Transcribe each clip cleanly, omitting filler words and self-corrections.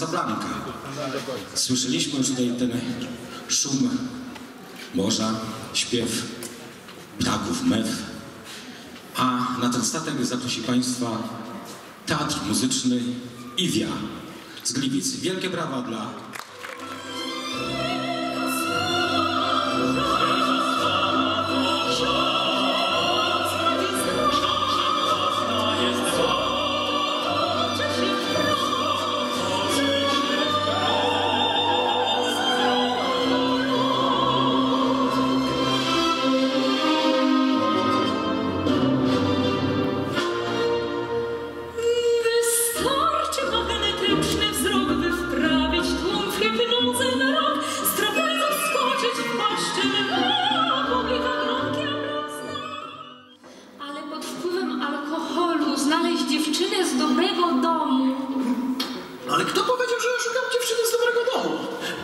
Casablanca. Słyszeliśmy tutaj ten szum morza, śpiew ptaków, mew. A na ten statek zaprosi Państwa Teatr Muzyczny Iwia z Gliwic. Wielkie brawa dla...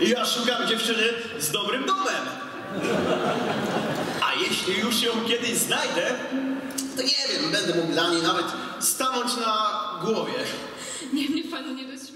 Ja szukam dziewczyny z dobrym domem. A jeśli już ją kiedyś znajdę, to nie wiem, będę mógł dla niej nawet stanąć na głowie. Niemniej panu nie rozśmiesza.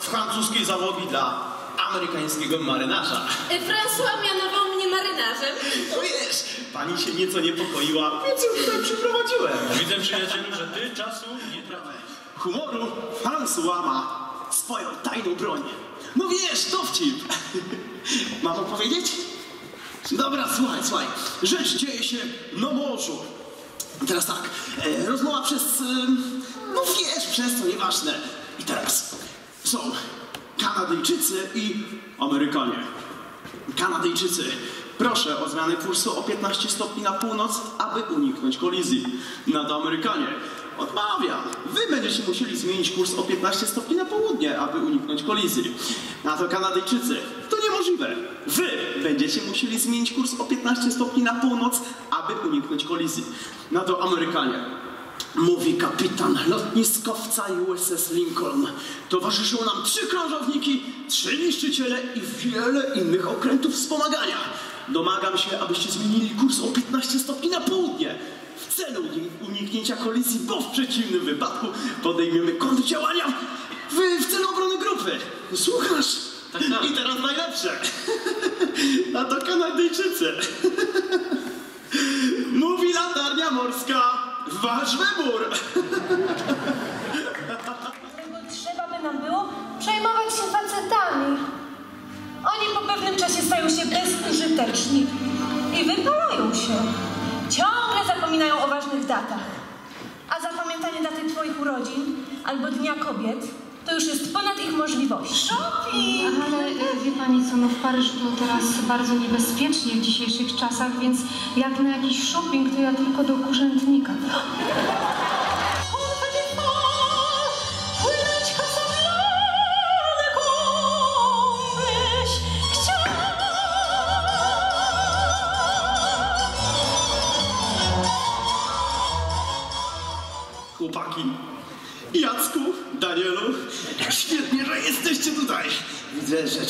Francuskiej załogi dla amerykańskiego marynarza. François mianował mnie marynarzem. No wiesz, pani się nieco niepokoiła, więc już tutaj przyprowadziłem. Widzę, przyjacielu, że ty czasu nie tracisz. Humoru François ma swoją tajną broń. No wiesz, dowcip. Mam opowiedzieć? Dobra, słuchaj. Rzecz dzieje się na morzu. Teraz tak, rozmowa przez... no wiesz, przez to nieważne. I teraz... są Kanadyjczycy i Amerykanie. Kanadyjczycy, proszę o zmianę kursu o 15 stopni na północ, aby uniknąć kolizji. Amerykanie, odmawiam. Wy będziecie musieli zmienić kurs o 15 stopni na południe, aby uniknąć kolizji. Na to Kanadyjczycy, to niemożliwe. Wy będziecie musieli zmienić kurs o 15 stopni na północ, aby uniknąć kolizji. Na to Amerykanie. Mówi kapitan lotniskowca USS Lincoln. Towarzyszą nam 3 krążowniki, 3 niszczyciele i wiele innych okrętów wspomagania. Domagam się, abyście zmienili kurs o 15 stopni na południe w celu uniknięcia kolizji, bo w przeciwnym wypadku podejmiemy kontrdziałania w celu obrony grupy. Słuchasz? Tak. I teraz najlepsze. A to Kanadyjczycy. Mówi latarnia morska. Wasz wybór! Trzeba by nam było przejmować się facetami. Oni po pewnym czasie stają się bezużyteczni i wypalają się. Ciągle zapominają o ważnych datach. A zapamiętanie daty twoich urodzin albo Dnia Kobiet to już jest ponad ich możliwości. Shopping! Ale wie pani co, no w Paryżu to teraz bardzo niebezpiecznie w dzisiejszych czasach, więc jak na jakiś shopping, to ja tylko do Kurzętnika. Chłopaki, Jacku, Danielu, świetnie, że jesteście tutaj. Widzę, że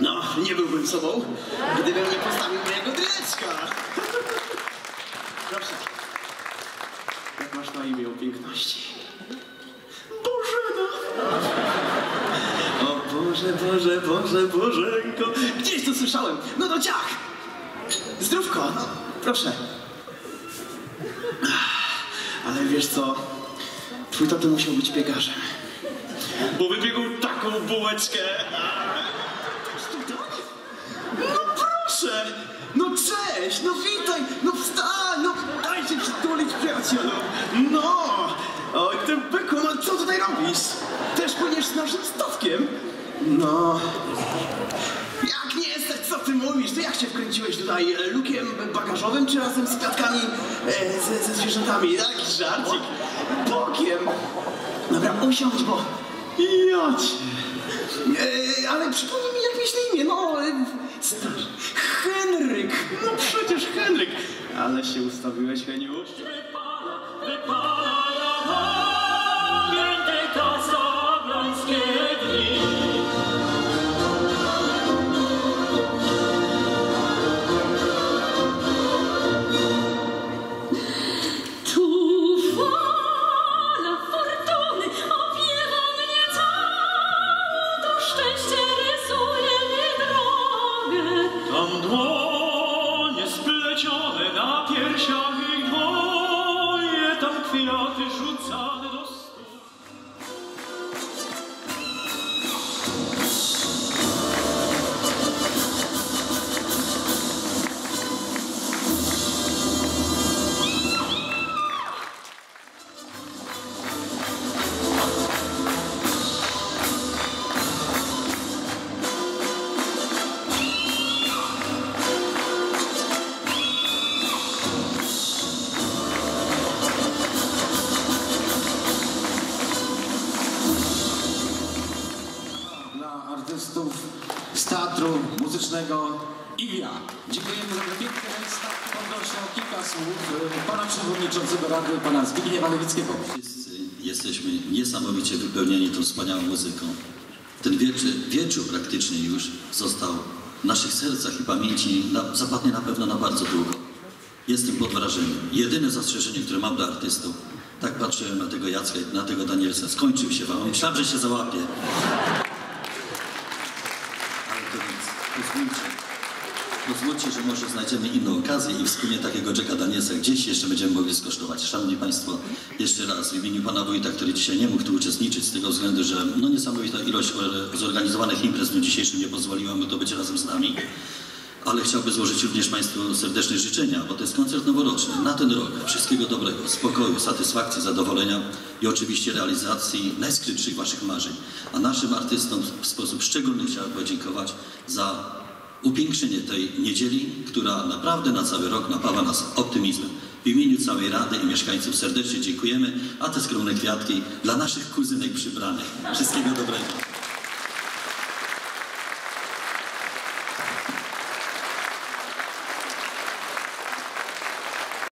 No, nie byłbym sobą, gdybym nie postawił mojego dyleczka. Proszę cię. Jak masz na imię, o piękności? Bożena! O Boże, Boże, Boże, Bożenko! Gdzieś to słyszałem! No to ciach! Zdrówko! No, proszę. Ale wiesz co? Twój tato musiał być biegarzem. Bo wybiegł taką bułeczkę! No proszę! No cześć! No witaj! No wstań! No daj się przytulić, przyjacielu! No! Oj, ty byku, no co tutaj robisz? Też płyniesz z naszym statkiem? No... Jak nie jesteś, co ty mówisz? To jak się wkręciłeś tutaj? Lukiem bagażowym czy razem z kwiatkami, ze zwierzętami? Taki żarcik! Bokiem! Dobra, usiądź, bo... Ja cię. Ale przypomnij mi, jak mieć na imię, no... Stasz... Henryk! No przecież Henryk! Ale się ustawiłeś, Heniu. Wypala, wypala na pamiętej kasablańskie dni. Z Teatru Muzycznego Iwia. Dziękujemy za piękne wystawki. Poproszę o kilka słów pana przewodniczącego rady, pana Zbigniewa Lewickiego. Wszyscy jesteśmy niesamowicie wypełnieni tą wspaniałą muzyką. Ten wieczór praktycznie już został w naszych sercach i pamięci, zapadnie na pewno na bardzo długo. Jestem pod wrażeniem. Jedyne zastrzeżenie, które mam do artystów, tak patrzyłem na tego Jacka i na tego Danielsa. Skończył się wam. Myślałem, że się załapie. Pozwólcie, że może znajdziemy inną okazję i wspólnie takiego Jacka Danielsa gdzieś jeszcze będziemy mogli skosztować. Szanowni Państwo, jeszcze raz w imieniu Pana Wójta, który dzisiaj nie mógł tu uczestniczyć z tego względu, że no niesamowita ilość zorganizowanych imprez w dniu dzisiejszym nie pozwoliła mu to być razem z nami, ale chciałbym złożyć również Państwu serdeczne życzenia, bo to jest koncert noworoczny na ten rok. Wszystkiego dobrego, spokoju, satysfakcji, zadowolenia i oczywiście realizacji najskrytszych Waszych marzeń. A naszym artystom w sposób szczególny chciałbym podziękować za upiększenie tej niedzieli, która naprawdę na cały rok napawa nas optymizmem. W imieniu całej Rady i mieszkańców serdecznie dziękujemy, a te skromne kwiatki dla naszych kuzynek przybranych. Wszystkiego dobrego.